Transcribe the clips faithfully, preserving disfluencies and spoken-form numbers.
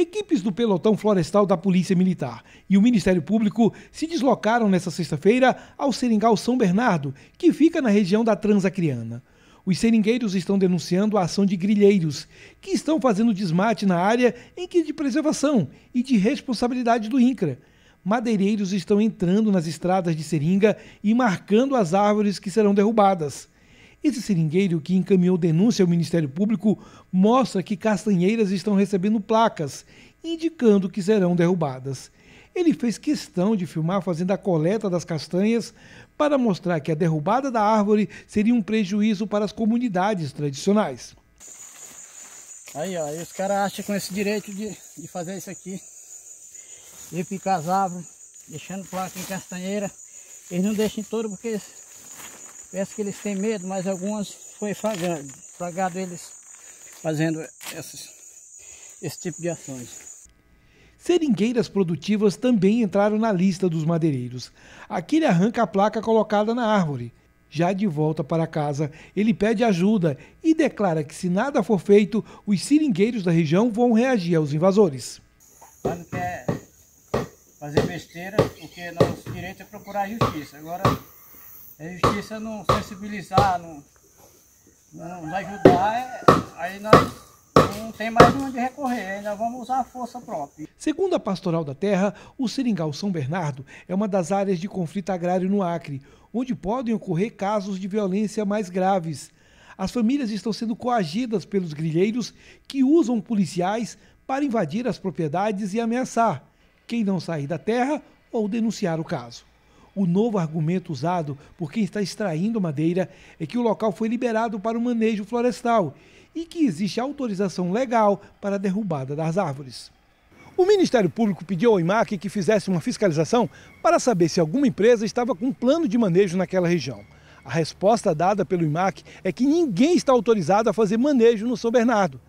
Equipes do pelotão florestal da Polícia Militar e o Ministério Público se deslocaram nesta sexta-feira ao Seringal São Bernardo, que fica na região da Transacriana. Os seringueiros estão denunciando a ação de grilheiros, que estão fazendo desmate na área em que é de preservação e de responsabilidade do INCRA. Madeireiros estão entrando nas estradas de seringa e marcando as árvores que serão derrubadas. Esse seringueiro, que encaminhou denúncia ao Ministério Público, mostra que castanheiras estão recebendo placas, indicando que serão derrubadas. Ele fez questão de filmar fazendo a coleta das castanhas para mostrar que a derrubada da árvore seria um prejuízo para as comunidades tradicionais. Aí, ó, os caras acham com esse direito de, de fazer isso aqui, de picar as árvores, deixando placa em castanheira. Eles não deixam em todo porque eles... Parece que eles têm medo, mas algumas foi flagrado, flagrado eles fazendo essas, esse tipo de ações. Seringueiras produtivas também entraram na lista dos madeireiros. Aqui ele arranca a placa colocada na árvore. Já de volta para casa, ele pede ajuda e declara que se nada for feito, os seringueiros da região vão reagir aos invasores. Não quer fazer besteira, porque nosso direito é procurar a justiça. Agora... a justiça não sensibilizar, não, não nos ajudar, é, aí nós não tem mais onde recorrer, aí nós vamos usar a força própria. Segundo a Pastoral da Terra, o Seringal São Bernardo é uma das áreas de conflito agrário no Acre, onde podem ocorrer casos de violência mais graves. As famílias estão sendo coagidas pelos grilheiros que usam policiais para invadir as propriedades e ameaçar quem não sair da terra ou denunciar o caso. O novo argumento usado por quem está extraindo madeira é que o local foi liberado para o manejo florestal e que existe autorização legal para a derrubada das árvores. O Ministério Público pediu ao I M A C que fizesse uma fiscalização para saber se alguma empresa estava com um plano de manejo naquela região. A resposta dada pelo I M A C é que ninguém está autorizado a fazer manejo no São Bernardo.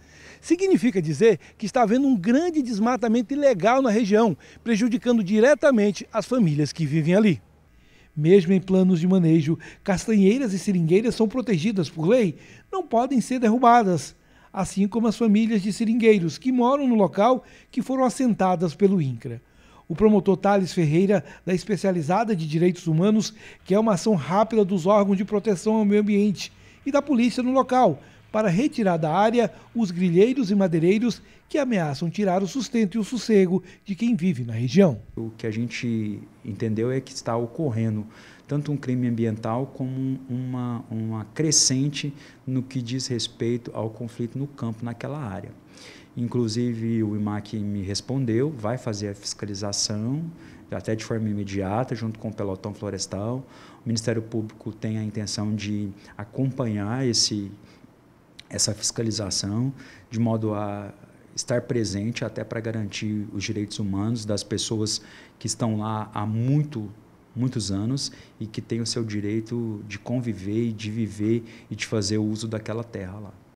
Significa dizer que está havendo um grande desmatamento ilegal na região, prejudicando diretamente as famílias que vivem ali. Mesmo em planos de manejo, castanheiras e seringueiras são protegidas por lei, não podem ser derrubadas, assim como as famílias de seringueiros que moram no local que foram assentadas pelo INCRA. O promotor Thales Ferreira, da Especializada de Direitos Humanos, quer uma ação rápida dos órgãos de proteção ao meio ambiente e da polícia no local, para retirar da área os grilheiros e madeireiros que ameaçam tirar o sustento e o sossego de quem vive na região. O que a gente entendeu é que está ocorrendo tanto um crime ambiental como uma, uma crescente no que diz respeito ao conflito no campo naquela área. Inclusive o I M A C me respondeu, vai fazer a fiscalização, até de forma imediata, junto com o pelotão florestal. O Ministério Público tem a intenção de acompanhar esse essa fiscalização, de modo a estar presente até para garantir os direitos humanos das pessoas que estão lá há muito, muitos anos e que têm o seu direito de conviver, de viver e de fazer uso daquela terra lá.